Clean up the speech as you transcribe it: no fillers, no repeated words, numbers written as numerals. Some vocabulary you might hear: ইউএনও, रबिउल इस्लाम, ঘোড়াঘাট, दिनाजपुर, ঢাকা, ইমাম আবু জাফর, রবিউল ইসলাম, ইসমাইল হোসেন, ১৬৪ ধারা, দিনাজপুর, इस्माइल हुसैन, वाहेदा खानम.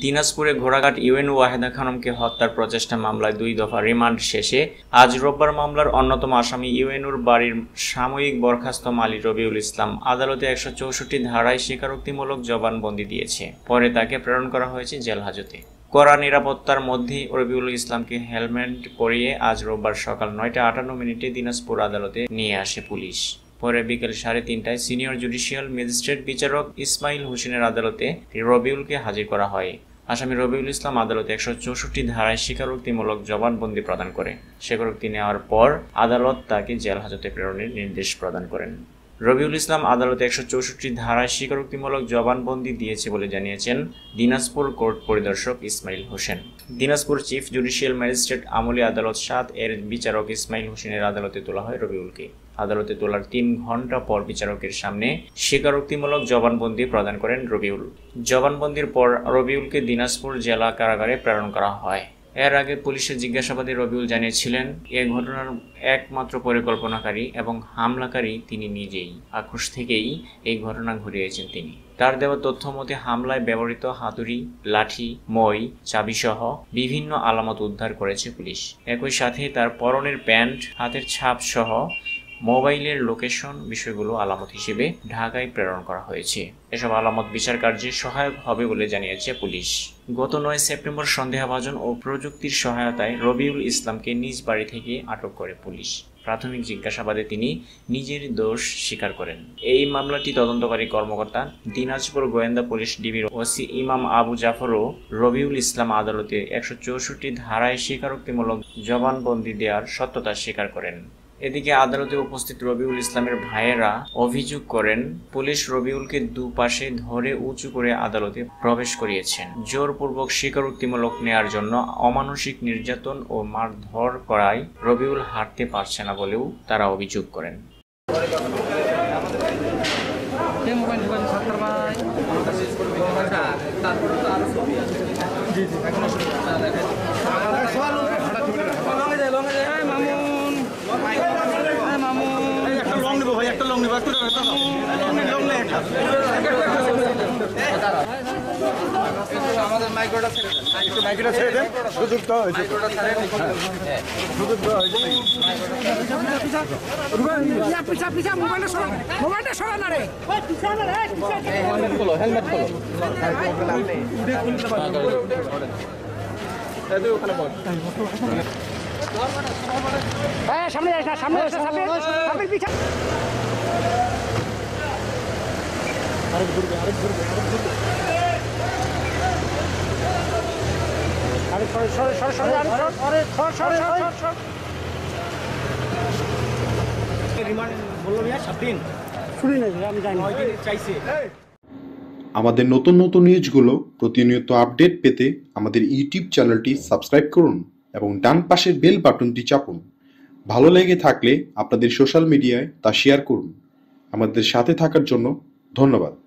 दिनाजपुरे घोड़ाघाट ইউএনও वाहेदा खानम के हत्यार प्रचेष्टा मामलाय दुई दफा रिमांड शेषे आज रविवार मामलार अन्यतम आसामी ইউএনওর बाड़ीर सामयिक बरखास्त माली रबिउल इस्लाम आदालते ১৬৪ धाराय स्वीकारोक्तिमूलक जबानबंदी दिएছে। परे ताके प्रेरण करा हयेছে जेल हाजते। कड़ा निरापत्तार मध्य रबिउल इस्लाम के हेलमेट परिए आज रविवार सकाल ৯টা ৫৮ মিনিটে दिनाजपुर आदालते निये आसे पुलिस। परे बिकेल ৩:৩০টায় सिनियर जुडिशियल मेजिस्ट्रेट विचारक इस्माइल हुसैन आदालते रबिउल के हाजिर करा हय। आसामी रबिउल इस्लाम आदालते ১৬৪ धाराय स्वीकारोक्तिमूलक जबानबंदी प्रदान करें। स्वीकारोक्ति नेওয়ার पर आदालत ताके जेल हाजते प्रेरणेर निर्देश प्रदान करें। रबिउल इस्लाम आदालते ১৬৪ धाराय स्वीकारोक्तिमूलक जबानबंदी दिएছে বলে জানিয়েছেন দিনাজপুর कोर्ट परिदर्शक ইসমাইল হোসেন। দিনাজপুর chief judicial magistrate আমলি आदालत ৭-এর বিচারক ইসমাইল হোসেনের আদালতে তোলা হয় রবিউলকে। আদালতে তোলার ৩ ঘণ্টা পর বিচারকের সামনে স্বীকারোক্তিমূলক জবানবন্দি প্রদান করেন রবিউল। জবানবন্দির পর রবিউলকে দিনাজপুর জেলা কারাগারে প্রেরণ করা হয়। एर आगे पुलिस जिज्ञासाबादे रबिउल जानिয়েছিলেন এই ঘটনার एकमात्र परिकल्पनाकारी एवं हमलाकारी তিনি নিজেই। आक्रोश থেকেই এই ঘটনা ঘটিয়েছেন তিনি। তার দেওয়া তথ্য মতে হামলায় ব্যবহৃত হাতুড়ি, লাঠি, মই, চাবিসহ বিভিন্ন আলামত উদ্ধার করেছে পুলিশ। একই সাথে তার পরনের প্যান্ট, হাতের ছাপ সহ মোবাইলের লোকেশন বিষয়গুলো আলামত হিসেবে ঢাকায় প্রেরণ করা হয়েছে। এসব আলামত বিচার কার্যে সহায়ক হবে বলে জানিয়েছে পুলিশ। গত ৯ সেপ্টেম্বর সন্দেহভাজন ও প্রযুক্তির সহায়তায় রবিউল ইসলামকে নিজ বাড়ি থেকে আটক করে পুলিশ। প্রাথমিক জিজ্ঞাসাবাদে তিনি নিজের দোষ স্বীকার করেন। এই মামলাটি তদন্তকারী কর্মকর্তা দিনাজপুর গোয়েন্দা পুলিশ ডিবির ওসি ইমাম আবু জাফরও রবিউল ইসলাম আদালতে ১৬৪ ধারায় স্বীকারোক্তিমূলক জবানবন্দি দেওয়ার সত্যতা স্বীকার করেন। এদিকে আদালতে উপস্থিত রবিউল ইসলামের ভাইয়েরা অভিযোগ করেন পুলিশ রবিউলকে দুপাশে ধরে উঁচু করে আদালতে প্রবেশ করিয়েছেন। জোরপূর্বক স্বীকারোক্তিমূলক নেয়ার জন্য অমানসিক নির্যাতন ও মারধর করায় রবিউল হাঁটতে পারছে না বলেও তারা অভিযোগ করেন। সামনে যাস না, সামনে সামনে পিছা। আমাদের নতুন নতুন নিউজগুলো প্রতিনিয়ত আপডেট পেতে আমাদের ইউটিউব চ্যানেলটি সাবস্ক্রাইব করুন এবং ডান পাশের বেল বাটনটি চাপুন। ভালো লেগে থাকলে আপনাদের সোশ্যাল মিডিয়ায় তা শেয়ার করুন। আমাদের সাথে থাকার জন্য ধন্যবাদ।